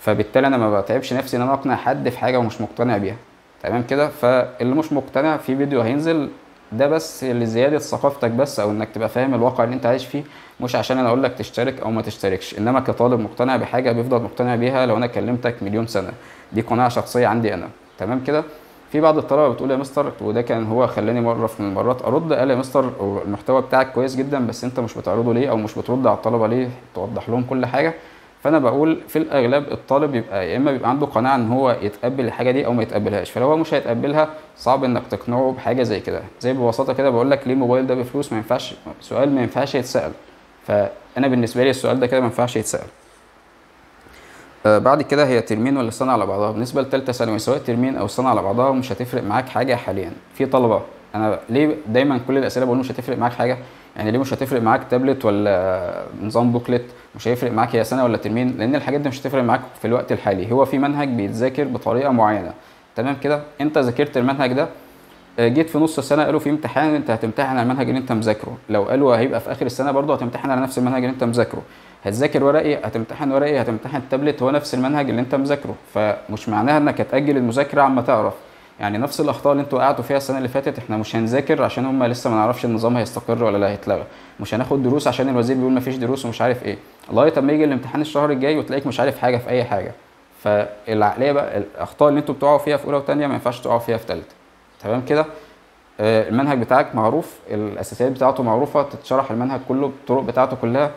فبالتالي انا ما بتعبش نفسي ان انا اقنع حد في حاجه ومش مقتنع بيها، تمام كده. فاللي مش مقتنع في فيديو هينزل ده بس لزياده ثقافتك بس، او انك تبقى فاهم الواقع اللي انت عايش فيه، مش عشان انا اقول لك تشترك او ما تشتركش. انما كطالب مقتنع بحاجه بيفضل مقتنع بيها لو انا كلمتك مليون سنه، دي قناعه شخصيه عندي انا، تمام كده. في بعض الطلبه بتقول يا مستر، وده كان هو خلاني مره من المرات ارد، قال يا مستر المحتوى بتاعك كويس جدا بس انت مش بتعرضه ليه، او مش بترد على الطلبه ليه توضح لهم كل حاجه. فانا بقول في الاغلب الطالب يبقى يا اما بيبقى عنده قناعه ان هو يتقبل الحاجه دي او ما يتقبلهاش، فلو هو مش هيتقبلها صعب انك تقنعه بحاجه زي كده. زي ببساطه كده بقول لك ليه الموبايل ده بفلوس، ما ينفعش سؤال ما ينفعش يتسال. فانا بالنسبه لي السؤال ده كده ما ينفعش يتسال. بعد كده هي ترمين ولا سنه على بعضها. بالنسبه لثالثه ثانوي سواء ترمين او سنه على بعضها مش هتفرق معاك حاجه حاليا. في طلبه انا ليه دايما كل الاسئله بقول مش هتفرق معاك حاجه، يعني ليه مش هتفرق معاك تابلت ولا نظام بوكلت، مش هيفرق معاك هي سنه ولا ترمين، لان الحاجات دي مش هتفرق معاك في الوقت الحالي. هو في منهج بيتذاكر بطريقه معينه، تمام كده. انت ذاكرت المنهج ده، جيت في نص السنه قالوا في امتحان، انت هتمتحن على المنهج اللي انت مذاكره. لو قالوا هيبقى في اخر السنه برضه هتمتحن على نفس المنهج اللي انت مذاكره. هتذاكر ورقي هتمتحن ورقي، هتمتحن تابلت، هو نفس المنهج اللي انت مذاكره. فمش معناها انك هتاجل المذاكره عما تعرف، يعني نفس الاخطاء اللي انتوا وقعتوا فيها السنه اللي فاتت احنا مش هنذاكر عشان هم لسه ما نعرفش النظام هيستقر ولا لا هيتلغى، مش هناخد دروس عشان الوزير بيقول ما فيش دروس ومش عارف ايه، الله طب ما يجي الامتحان الشهر الجاي وتلاقيك مش عارف حاجه في اي حاجه. فالعقليه بقى الاخطاء اللي انتوا بتقعوا فيها في اولى وثانيه ما ينفعش تقعوا فيها في ثالثه، تمام كده. المنهج بتاعك معروف، الاساسيات بتاعته معروفه، تتشرح المنهج كله بالطرق بتاعته كلها.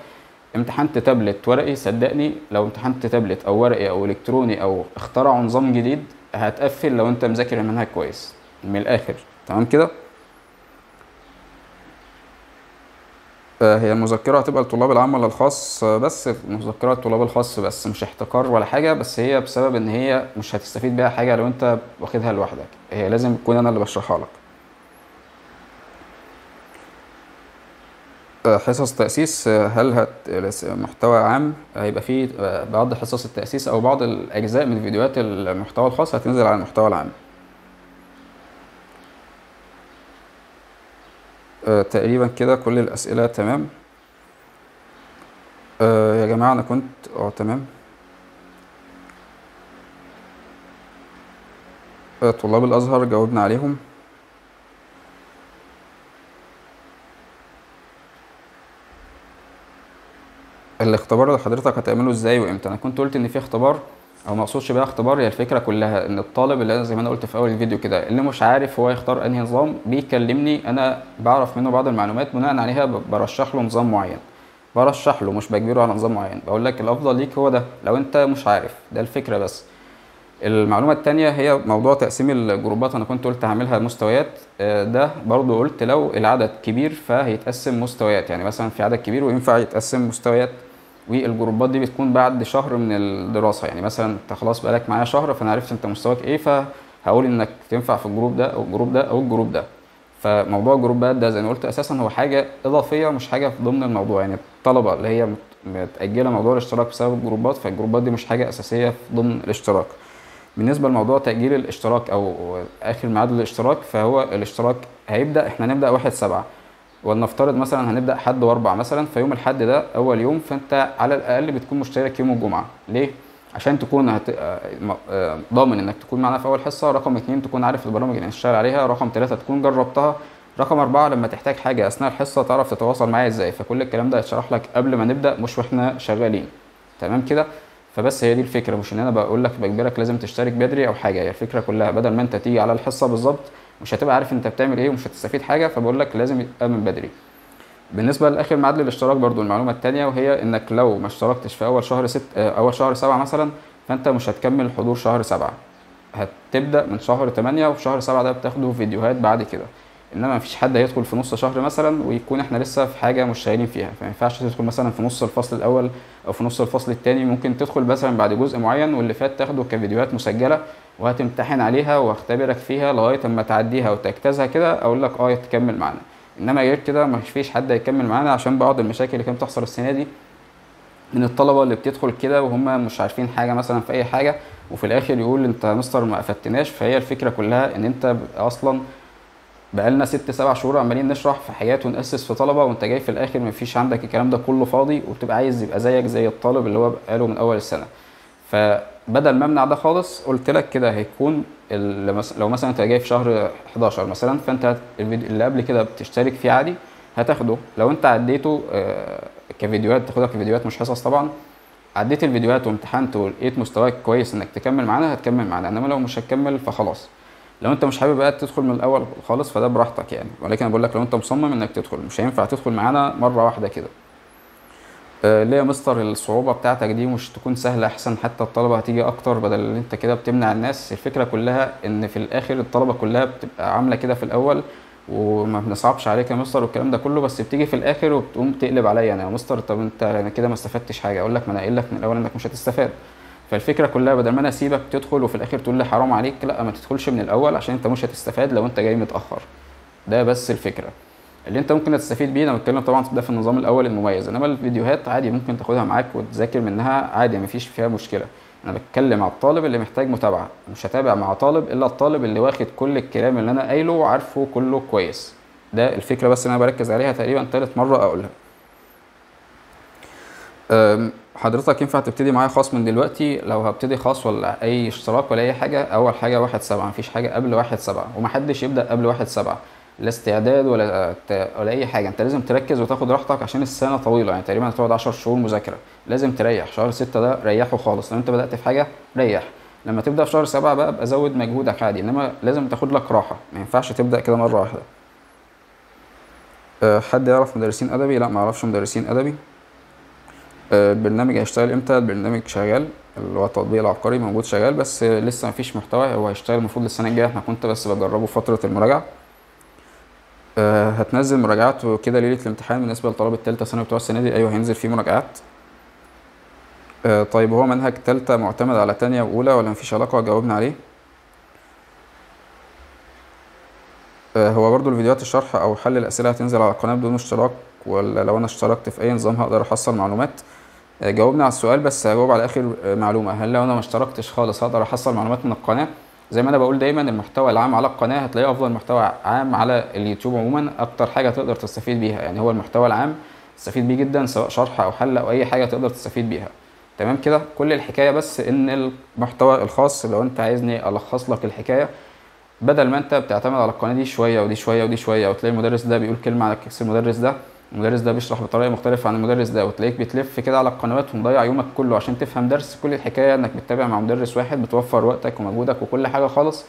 امتحنت تابلت ورقي، صدقني لو امتحنت تابلت او ورقي او الكتروني او اخترعوا نظام جديد هتقفل لو انت مذاكر المنهج كويس من الاخر، تمام كده. هي المذكره هتبقى لطلاب العام ولا الخاص؟ بس مذكره لطلاب الخاص بس، مش احتكار ولا حاجه، بس هي بسبب ان هي مش هتستفيد بيها حاجه لو انت واخدها لوحدك، هي لازم تكون انا اللي بشرحها لك. حصص تأسيس، هل محتوى عام؟ هيبقى فيه بعض حصص التأسيس أو بعض الأجزاء من فيديوهات المحتوى الخاص هتنزل على المحتوى العام. تقريبا كده كل الأسئلة تمام. يا جماعة أنا كنت تمام. طلاب الأزهر جاوبنا عليهم. الاختبار اللي حضرتك هتعمله ازاي وامتى؟ انا كنت قلت ان في اختبار، او ما اقصدش بقى اختبار، هي الفكره كلها ان الطالب اللي زي ما انا قلت في اول الفيديو كده اللي مش عارف هو يختار انهي نظام بيكلمني، انا بعرف منه بعض المعلومات بناء عليها برشح له نظام معين، برشح له مش بجبره على نظام معين، بقول لك الافضل ليك هو ده لو انت مش عارف، ده الفكره. بس المعلومه الثانيه هي موضوع تقسيم الجروبات، انا كنت قلت هعملها مستويات، ده برضو قلت لو العدد كبير فهيتقسم مستويات، يعني مثلا في عدد كبير وينفع يتقسم مستويات، والجروبات دي بتكون بعد شهر من الدراسه، يعني مثلا انت خلاص بقالك معايا شهر فانا عرفت انت مستواك ايه، فهقول انك تنفع في الجروب ده او الجروب ده او الجروب ده. فموضوع الجروبات ده زي ما قلت اساسا هو حاجه اضافيه مش حاجه في ضمن الموضوع، يعني الطلبه اللي هي متاجله موضوع الاشتراك بسبب الجروبات، فالجروبات دي مش حاجه اساسيه في ضمن الاشتراك. بالنسبه لموضوع تاجيل الاشتراك او اخر ميعاد للاشتراك، فهو الاشتراك هيبدا احنا هنبدا 1/7، ولنفترض مثلا هنبدا حد و4 مثلا، فيوم الحد ده اول يوم، فانت على الاقل بتكون مشترك يوم الجمعه. ليه؟ عشان تكون ضامن انك تكون معانا في اول حصه، رقم 2 تكون عارف البرامج اللي هنشتغل عليها، رقم 3 تكون جربتها، رقم 4 لما تحتاج حاجه اثناء الحصه تعرف تتواصل معايا ازاي. فكل الكلام ده هيتشرح لك قبل ما نبدا مش واحنا شغالين، تمام كده. فبس هي دي الفكره، مش ان انا بقول لك بجبرك لازم تشترك بدري او حاجه، هي الفكره كلها بدل ما انت تيجي على الحصه بالظبط مش هتبقى عارف انت بتعمل ايه ومش هتستفيد حاجه، فبقول لك لازم يبقى من بدري. بالنسبه لاخر ميعاد للاشتراك برضو المعلومه الثانيه، وهي انك لو ما اشتركتش في اول شهر 6 اول شهر 7 مثلا، فانت مش هتكمل حضور شهر 7، هتبدا من شهر 8، وفي شهر 7 ده بتاخده فيديوهات بعد كده. انما مفيش حد هيدخل في نص شهر مثلا ويكون احنا لسه في حاجه مش شايلين فيها، فما ينفعش تدخل مثلا في نص الفصل الاول او في نص الفصل الثاني. ممكن تدخل مثلا بعد جزء معين واللي فات تاخده كفيديوهات مسجله وهتمتحن عليها واختبرك فيها لغايه اما تعديها وتجتازها كده اقول لك اه تكمل معانا، انما غير كده مفيش حد هيكمل معانا عشان بعض المشاكل اللي كانت بتحصل السنه دي من الطلبه اللي بتدخل كده وهم مش عارفين حاجه مثلا في اي حاجه وفي الاخر يقول انت يا مستر ما افدتناش. فهي الفكره كلها ان انت اصلا بقالنا 6-7 شهور عمالين نشرح في حاجات ونأسس في طلبه وانت جاي في الاخر مفيش عندك الكلام ده كله فاضي وبتبقى عايز يبقى زيك زي الطالب اللي هو بقاله من اول السنه. فبدل ما امنع ده خالص قلت لك كده هيكون لو مثلا انت جاي في شهر 11 مثلا فانت اللي قبل كده بتشترك فيه عادي هتاخده، لو انت عديته كفيديوهات تاخدها كفيديوهات مش حصص طبعا، عديت الفيديوهات وامتحنت ولقيت مستواك كويس انك تكمل معانا هتكمل معانا، انما لو مش هتكمل فخلاص. لو انت مش حابب بقى تدخل من الاول خالص فده براحتك يعني، ولكن انا بقول لك لو انت مصمم انك تدخل مش هينفع تدخل معانا مره واحده كده. ليه يا مستر الصعوبه بتاعتك دي مش تكون سهله احسن حتى الطلبه هتيجي اكتر بدل ان انت كده بتمنع الناس؟ الفكره كلها ان في الاخر الطلبه كلها بتبقى عامله كده في الاول وما بنصعبش عليك يا مستر والكلام ده كله، بس بتيجي في الاخر وبتقوم تقلب عليا انا يا مستر طب انت انا كده ما استفدتش حاجه، اقول لك ما انا قايل لك من الاول انك مش هتستفاد. فالفكره كلها بدل ما انا اسيبك تدخل وفي الاخر تقول لي حرام عليك، لا ما تدخلش من الاول عشان انت مش هتستفاد لو انت جاي متاخر. ده بس الفكره اللي انت ممكن تستفيد بيه. انا بتكلم طبعا ده في النظام الاول المميز، انما الفيديوهات عادي ممكن تاخدها معاك وتذاكر منها عادي مفيش فيها مشكله. انا بتكلم على الطالب اللي محتاج متابعه، مش هتابع مع طالب الا الطالب اللي واخد كل الكلام اللي انا قايله وعارفه كله كويس. ده الفكره بس انا بركز عليها تقريبا ثالث مره اقولها. حضرتك ينفع تبتدي معايا خاص من دلوقتي؟ لو هبتدي خاص ولا اي اشتراك ولا اي حاجه؟ اول حاجه 1/7 مفيش حاجه قبل 1/7 ومحدش يبدا قبل 1/7 لا استعداد ولا اي حاجه. انت لازم تركز وتاخد راحتك عشان السنه طويله يعني تقريبا هتقعد 10 شهور مذاكره، لازم تريح. شهر 6 ده ريحه خالص، لو انت بدات في حاجه ريح، لما تبدا في شهر 7 بقى ابقى زود مجهودك عادي، انما لازم تاخد لك راحه ما ينفعش تبدا كده مره واحده. حد يعرف مدرسين ادبي؟ لا ما اعرفش مدرسين ادبي. البرنامج هيشتغل امتى؟ البرنامج شغال اللي هو التطبيق العبقري موجود شغال بس لسه مفيش محتوى، هو هيشتغل المفروض السنه الجايه، احنا كنت بس بجربه فتره المراجعه. هتنزل مراجعات وكده ليله الامتحان بالنسبه لطلبه الثالثه ثانوي بتوع السنه دي؟ ايوه هينزل فيه مراجعات. طيب هو منهج ثالثه معتمد على ثانيه واولى ولا مفيش علاقه؟ جاوبنا عليه. هو برضو الفيديوهات الشرح او حل الاسئله هتنزل على القناه بدون اشتراك ولا لو انا اشتركت في اي نظام هقدر احصل معلومات؟ جاوبنا على السؤال بس هجاوب على اخر معلومه، هل لو انا ما اشتركتش خالص هقدر احصل معلومات من القناه؟ زي ما انا بقول دايما المحتوى العام على القناه هتلاقي افضل محتوى عام على اليوتيوب عموما، اكتر حاجه تقدر تستفيد بيها يعني هو المحتوى العام تستفيد بيه جدا سواء شرح او حل او اي حاجه تقدر تستفيد بيها. تمام كده؟ كل الحكايه بس ان المحتوى الخاص لو انت عايزني الخص لك الحكايه بدل ما انت بتعتمد على القناه دي شويه ودي شويه ودي شويه وتلاقي المدرس ده بيقول كلمه على عكس المدرس ده، المدرس ده بيشرح بطريقه مختلفه عن المدرس ده وتلاقيك بتلف كده على القنوات ومضيع يومك كله عشان تفهم درس. كل الحكايه انك بتتابع مع مدرس واحد بتوفر وقتك ومجهودك وكل حاجه خالص،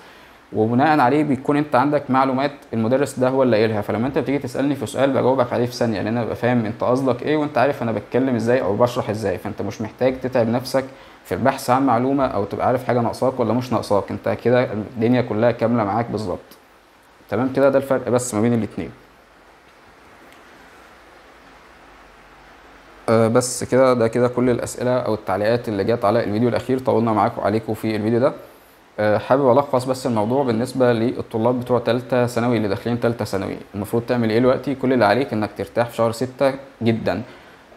وبناء عليه بيكون انت عندك معلومات المدرس ده هو اللي قايلها، فلما انت بتيجي تسالني في سؤال بجاوبك عليه في ثانيه لان انا ببقى فاهم انت قصدك ايه وانت عارف انا بتكلم ازاي او بشرح ازاي، فانت مش محتاج تتعب نفسك في البحث عن معلومه او تبقى عارف حاجه ناقصاك ولا مش ناقصاك، انت كده الدنيا كلها كامله معاك بالظبط. تمام كده؟ ده الفرق بس ما بين الاثنين. بس كده ده كده كل الاسئله او التعليقات اللي جت على الفيديو الاخير، طولنا معاكم عليكم في الفيديو ده. حابب الخص بس الموضوع بالنسبه للطلاب بتوع ثالثه ثانوي اللي داخلين ثالثه ثانوي، المفروض تعمل ايه دلوقتي؟ كل اللي عليك انك ترتاح في شهر 6 جدا.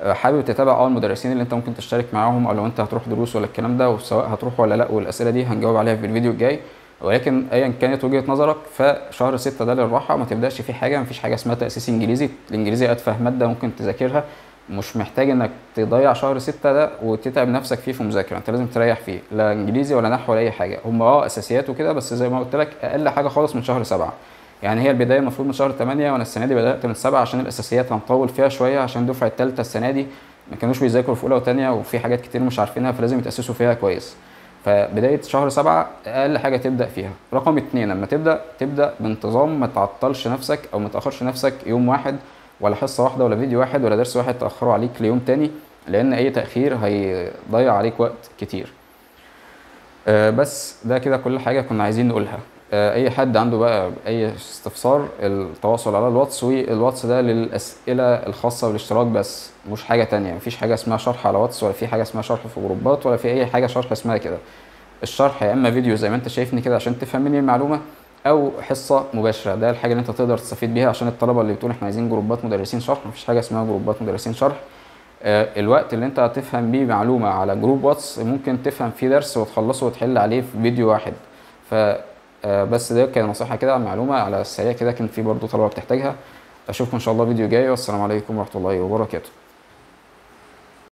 حابب تتابع المدرسين اللي انت ممكن تشترك معاهم او لو انت هتروح دروس ولا الكلام ده، وسواء هتروح ولا لا والاسئله دي هنجاوب عليها في الفيديو الجاي، ولكن ايا كانت وجهه نظرك فشهر 6 ده للراحه ما تبداش فيه حاجه، مفيش حاجه اسمها تاسيس انجليزي، الانجليزي اتفه ماده ممكن تذاكرها، مش محتاج انك تضيع شهر 6 ده وتتعب نفسك فيه في مذاكره، انت لازم تريح فيه لا انجليزي ولا نحو ولا اي حاجه، هم اساسيات وكده بس زي ما قلت لك اقل حاجه خالص من شهر 7 يعني هي البدايه المفروض من شهر 8 وانا السنه دي بدات من 7 عشان الاساسيات هنطول فيها شويه عشان دفعه الثالثه السنه دي ما كانوش بيذاكروا في اولى وثانيه وفي حاجات كتير مش عارفينها فلازم يتاسسوا فيها كويس، فبدايه شهر 7 اقل حاجه تبدا فيها. رقم 2 لما تبدا بانتظام، ما تعطلش نفسك او ما تاخرش نفسك يوم واحد ولا حصه واحده ولا فيديو واحد ولا درس واحد تاخره عليك ليوم تاني لان اي تاخير هيضيع عليك وقت كتير. بس ده كده كل حاجه كنا عايزين نقولها. اي حد عنده بقى اي استفسار التواصل على الواتس، والواتس ده للاسئله الخاصه بالاشتراك بس، مش حاجه تانية. مفيش حاجه اسمها شرح على واتس، ولا في حاجه اسمها شرح في جروبات، ولا في اي حاجه شرح اسمها كده. الشرح يا اما فيديو زي ما انت شايفني كده عشان تفهم مني المعلومه، او حصه مباشره، ده الحاجه اللي انت تقدر تستفيد بيها. عشان الطلبه اللي بتقول احنا عايزين جروبات مدرسين شرح، مفيش حاجه اسمها جروبات مدرسين شرح. الوقت اللي انت هتفهم بيه معلومه على جروب واتس ممكن تفهم فيه درس وتخلصه وتحل عليه في فيديو واحد. بس ده كان نصيحه كده، معلومه على السريع كده كان في برضو طلبه بتحتاجها. اشوفكم ان شاء الله فيديو جاي، والسلام عليكم ورحمه الله وبركاته.